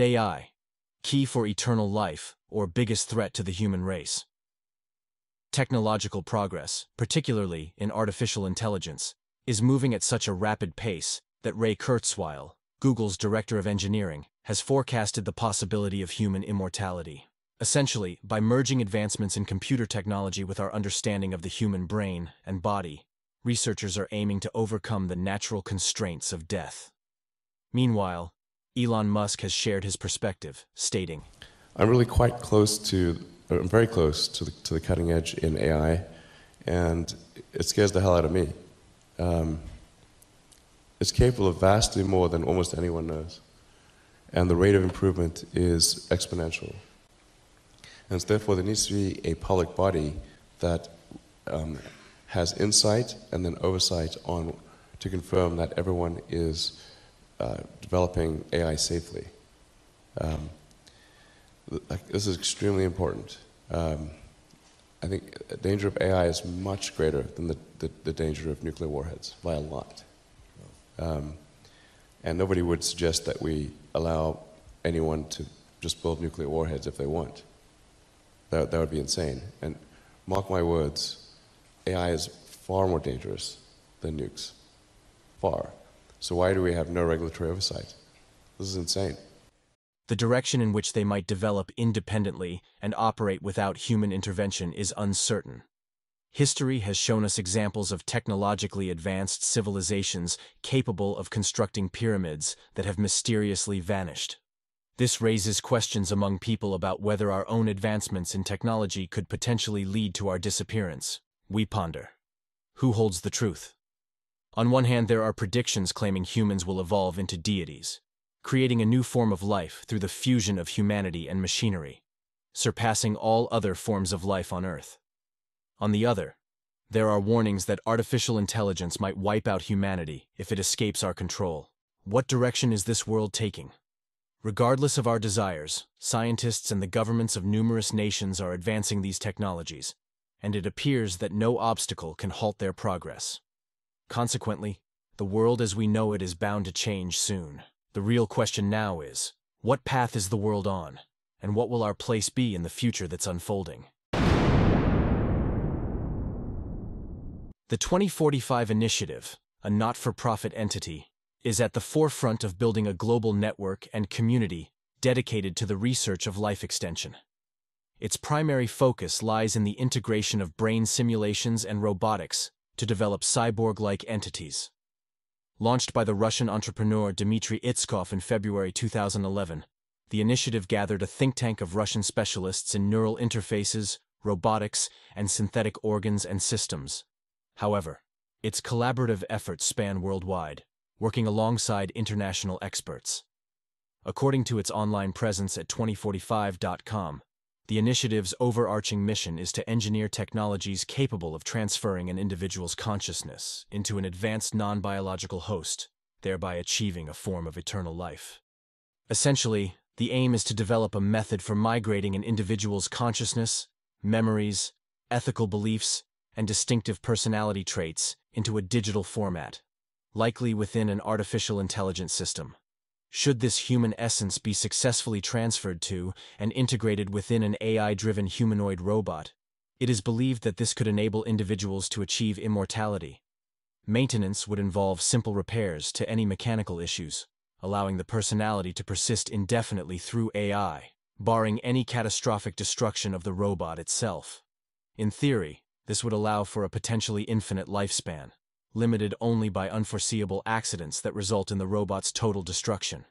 AI, key for eternal life, or biggest threat to the human race. Technological progress, particularly in artificial intelligence, is moving at such a rapid pace that Ray Kurzweil, Google's director of engineering, has forecasted the possibility of human immortality, essentially by merging advancements in computer technology with our understanding of the human brain and body. Researchers are aiming to overcome the natural constraints of death. Meanwhile, Elon Musk has shared his perspective, stating, "I'm really quite close to, I'm very close to the cutting edge in AI, and it scares the hell out of me. It's capable of vastly more than almost anyone knows, and the rate of improvement is exponential. And therefore, there needs to be a public body that has insight and then oversight on to confirm that everyone is developing AI safely. This is extremely important. I think the danger of AI is much greater than the danger of nuclear warheads by a lot. And nobody would suggest that we allow anyone to just build nuclear warheads if they want. That would be insane. And mark my words, AI is far more dangerous than nukes. Far. So why do we have no regulatory oversight? This is insane." The direction in which they might develop independently and operate without human intervention is uncertain. History has shown us examples of technologically advanced civilizations capable of constructing pyramids that have mysteriously vanished. This raises questions among people about whether our own advancements in technology could potentially lead to our disappearance. We ponder, who holds the truth? On one hand, there are predictions claiming humans will evolve into deities, creating a new form of life through the fusion of humanity and machinery, surpassing all other forms of life on Earth. On the other, there are warnings that artificial intelligence might wipe out humanity if it escapes our control. What direction is this world taking? Regardless of our desires, scientists and the governments of numerous nations are advancing these technologies, and it appears that no obstacle can halt their progress. Consequently, the world as we know it is bound to change soon. The real question now is, what path is the world on, and what will our place be in the future that's unfolding? The 2045 Initiative, a not-for-profit entity, is at the forefront of building a global network and community dedicated to the research of life extension. Its primary focus lies in the integration of brain simulations and robotics to develop cyborg-like entities. Launched by the Russian entrepreneur Dmitry Itskov in February 2011, the initiative gathered a think tank of Russian specialists in neural interfaces, robotics, and synthetic organs and systems. However, its collaborative efforts span worldwide, working alongside international experts. According to its online presence at 2045.com, the initiative's overarching mission is to engineer technologies capable of transferring an individual's consciousness into an advanced non-biological host, thereby achieving a form of eternal life. Essentially, the aim is to develop a method for migrating an individual's consciousness, memories, ethical beliefs, and distinctive personality traits into a digital format, likely within an artificial intelligence system. Should this human essence be successfully transferred to and integrated within an AI-driven humanoid robot, it is believed that this could enable individuals to achieve immortality. Maintenance would involve simple repairs to any mechanical issues, allowing the personality to persist indefinitely through AI, barring any catastrophic destruction of the robot itself. In theory, this would allow for a potentially infinite lifespan, limited only by unforeseeable accidents that result in the robot's total destruction.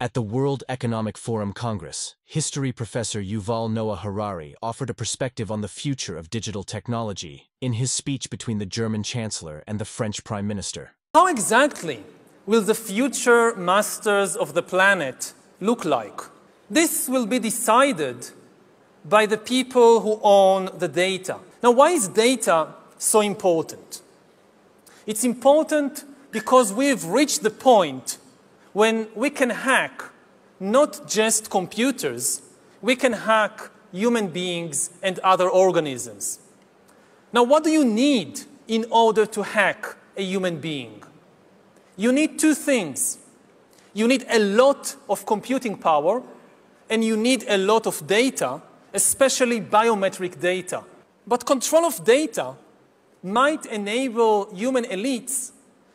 At the World Economic Forum Congress, history professor Yuval Noah Harari offered a perspective on the future of digital technology in his speech between the German Chancellor and the French Prime Minister. How exactly will the future masters of the planet look like? This will be decided by the people who own the data. Now, why is data so important? It's important because we've reached the point when we can hack not just computers, we can hack human beings and other organisms. Now, what do you need in order to hack a human being? you need two things. You need a lot of computing power, and you need a lot of data, especially biometric data. But control of data might enable human elites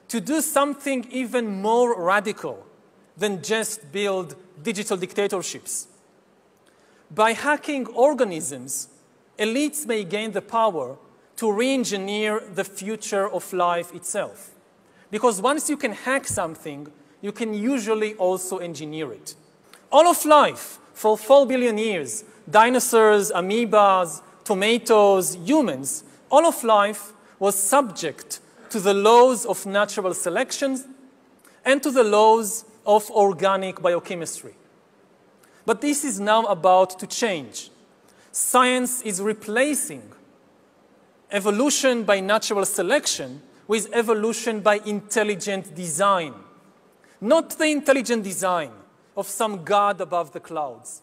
to do something even more radical than just build digital dictatorships. By hacking organisms, elites may gain the power to re-engineer the future of life itself. Because once you can hack something, you can usually also engineer it. All of life, for 4 billion years, dinosaurs, amoebas, tomatoes, humans, all of life was subject to the laws of natural selection and to the laws of organic biochemistry. But this is now about to change. Science is replacing evolution by natural selection with evolution by intelligent design. Not the intelligent design of some god above the clouds,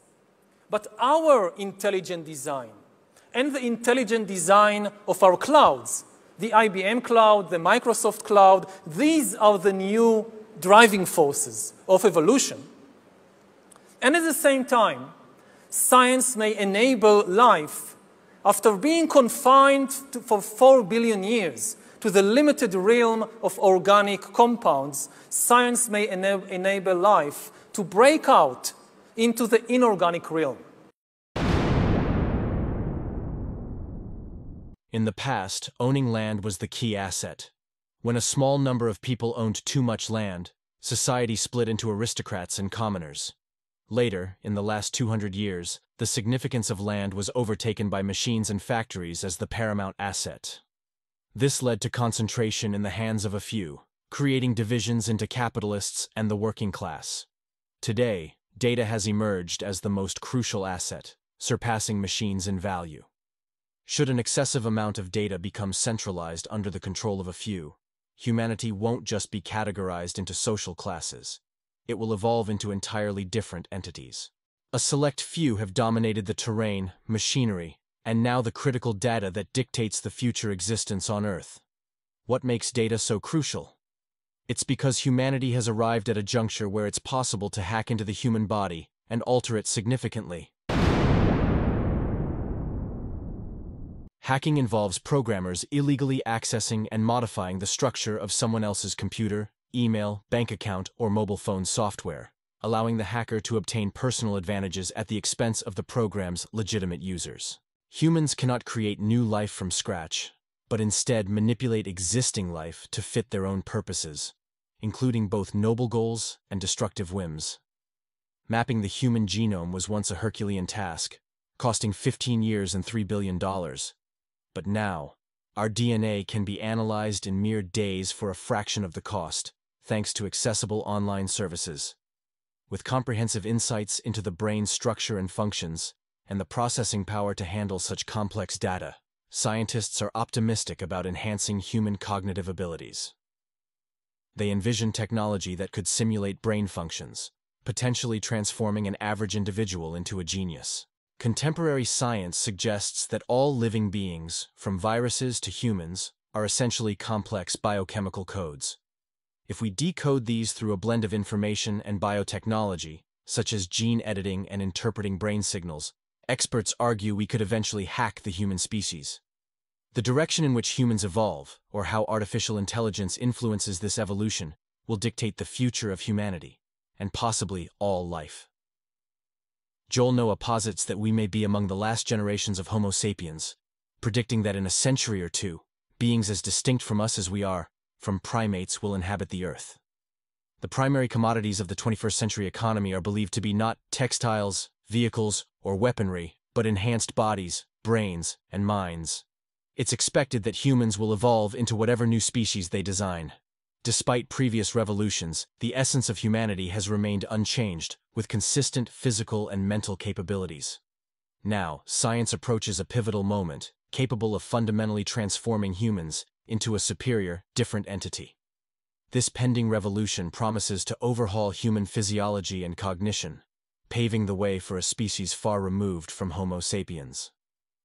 but our intelligent design and the intelligent design of our clouds. The IBM cloud, the Microsoft cloud, these are the new driving forces of evolution. And at the same time, science may enable life, after being confined for 4 billion years to the limited realm of organic compounds, science may enable life to break out into the inorganic realm. In the past, owning land was the key asset. When a small number of people owned too much land, society split into aristocrats and commoners. Later, in the last 200 years, the significance of land was overtaken by machines and factories as the paramount asset. This led to concentration in the hands of a few, creating divisions into capitalists and the working class. Today, data has emerged as the most crucial asset, surpassing machines in value. Should an excessive amount of data become centralized under the control of a few, humanity won't just be categorized into social classes. It will evolve into entirely different entities. A select few have dominated the terrain, machinery, and now the critical data that dictates the future existence on Earth. What makes data so crucial? It's because humanity has arrived at a juncture where it's possible to hack into the human body and alter it significantly. Hacking involves programmers illegally accessing and modifying the structure of someone else's computer, email, bank account, or mobile phone software, allowing the hacker to obtain personal advantages at the expense of the program's legitimate users. Humans cannot create new life from scratch, but instead manipulate existing life to fit their own purposes, including both noble goals and destructive whims. Mapping the human genome was once a Herculean task, costing 15 years and $3 billion. But now, our DNA can be analyzed in mere days for a fraction of the cost, thanks to accessible online services. With comprehensive insights into the brain's structure and functions, and the processing power to handle such complex data, scientists are optimistic about enhancing human cognitive abilities. They envision technology that could simulate brain functions, potentially transforming an average individual into a genius. Contemporary science suggests that all living beings, from viruses to humans, are essentially complex biochemical codes. If we decode these through a blend of information and biotechnology, such as gene editing and interpreting brain signals, experts argue we could eventually hack the human species. The direction in which humans evolve, or how artificial intelligence influences this evolution, will dictate the future of humanity, and possibly all life. Yuval Noah posits that we may be among the last generations of Homo sapiens, predicting that in a century or two, beings as distinct from us as we are, from primates, will inhabit the Earth. The primary commodities of the 21st century economy are believed to be not textiles, vehicles, or weaponry, but enhanced bodies, brains, and minds. It's expected that humans will evolve into whatever new species they design. Despite previous revolutions, the essence of humanity has remained unchanged, with consistent physical and mental capabilities. Now, science approaches a pivotal moment, capable of fundamentally transforming humans into a superior, different entity. This pending revolution promises to overhaul human physiology and cognition, paving the way for a species far removed from Homo sapiens.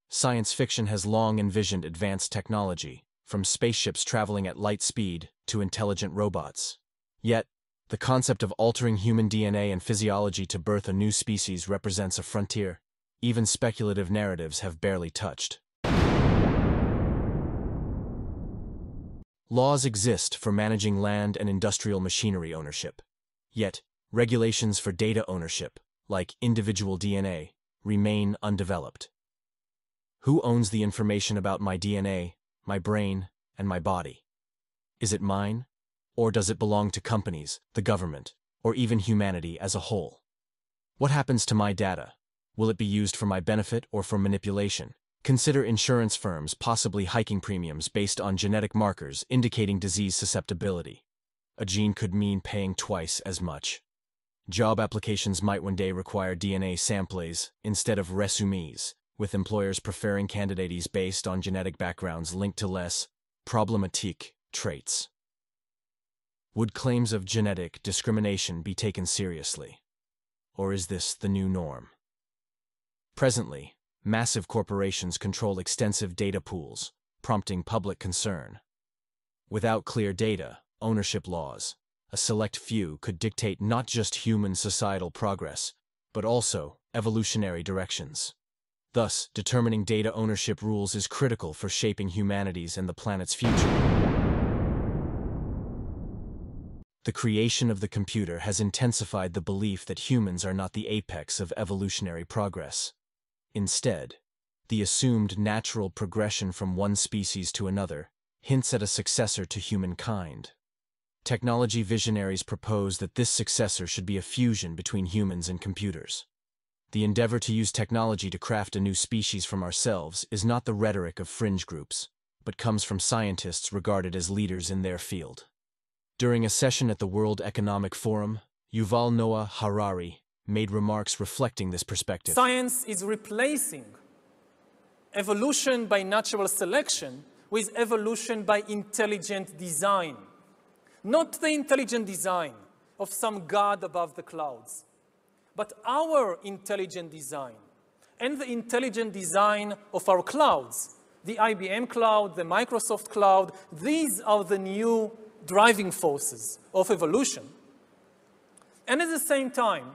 Science fiction has long envisioned advanced technology, from spaceships traveling at light speed to intelligent robots. Yet, the concept of altering human DNA and physiology to birth a new species represents a frontier even speculative narratives have barely touched. Laws exist for managing land and industrial machinery ownership. Yet, regulations for data ownership, like individual DNA, remain undeveloped. Who owns the information about my DNA, my brain, and my body? Is it mine? Or does it belong to companies, the government, or even humanity as a whole? What happens to my data? Will it be used for my benefit or for manipulation? Consider insurance firms possibly hiking premiums based on genetic markers indicating disease susceptibility. A gene could mean paying twice as much. Job applications might one day require DNA samples instead of resumes, with employers preferring candidates based on genetic backgrounds linked to less problematic traits. Would claims of genetic discrimination be taken seriously? Or is this the new norm? Presently, massive corporations control extensive data pools, prompting public concern. Without clear data, ownership laws, a select few could dictate not just human societal progress, but also evolutionary directions. Thus, determining data ownership rules is critical for shaping humanity's and the planet's future. The creation of the computer has intensified the belief that humans are not the apex of evolutionary progress. Instead, the assumed natural progression from one species to another hints at a successor to humankind. Technology visionaries propose that this successor should be a fusion between humans and computers. The endeavor to use technology to craft a new species from ourselves is not the rhetoric of fringe groups, but comes from scientists regarded as leaders in their field. During a session at the World Economic Forum, Yuval Noah Harari made remarks reflecting this perspective. Science is replacing evolution by natural selection with evolution by intelligent design. Not the intelligent design of some god above the clouds, but our intelligent design and the intelligent design of our clouds. The IBM cloud, the Microsoft cloud, these are the new driving forces of evolution. And at the same time,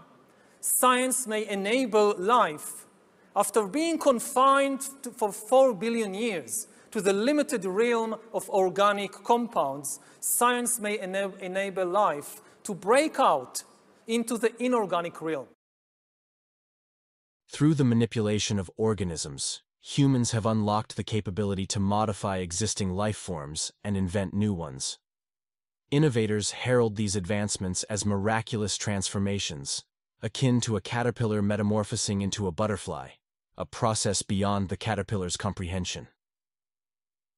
science may enable life, after being confined for 4 billion years to the limited realm of organic compounds, science may enable life to break out into the inorganic realm. Through the manipulation of organisms, humans have unlocked the capability to modify existing life forms and invent new ones. Innovators herald these advancements as miraculous transformations, akin to a caterpillar metamorphosing into a butterfly, a process beyond the caterpillar's comprehension.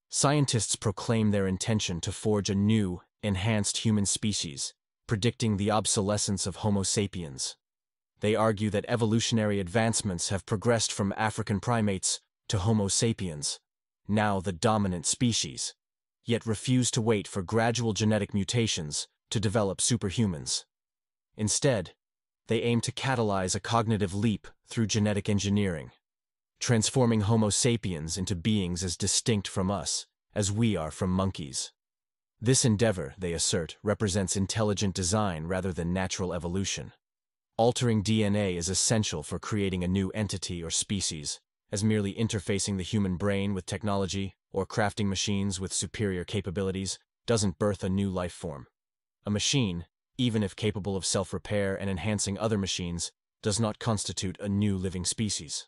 Scientists proclaim their intention to forge a new, enhanced human species, predicting the obsolescence of Homo sapiens. They argue that evolutionary advancements have progressed from African primates to Homo sapiens, now the dominant species, yet refuse to wait for gradual genetic mutations to develop superhumans. Instead, they aim to catalyze a cognitive leap through genetic engineering, transforming Homo sapiens into beings as distinct from us as we are from monkeys. This endeavor, they assert, represents intelligent design rather than natural evolution. Altering DNA is essential for creating a new entity or species, as merely interfacing the human brain with technology or crafting machines with superior capabilities doesn't birth a new life form. A machine, even if capable of self-repair and enhancing other machines, does not constitute a new living species.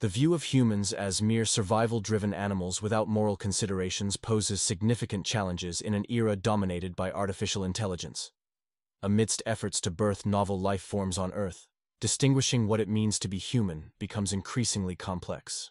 The view of humans as mere survival-driven animals without moral considerations poses significant challenges in an era dominated by artificial intelligence. Amidst efforts to birth novel life forms on Earth, distinguishing what it means to be human becomes increasingly complex.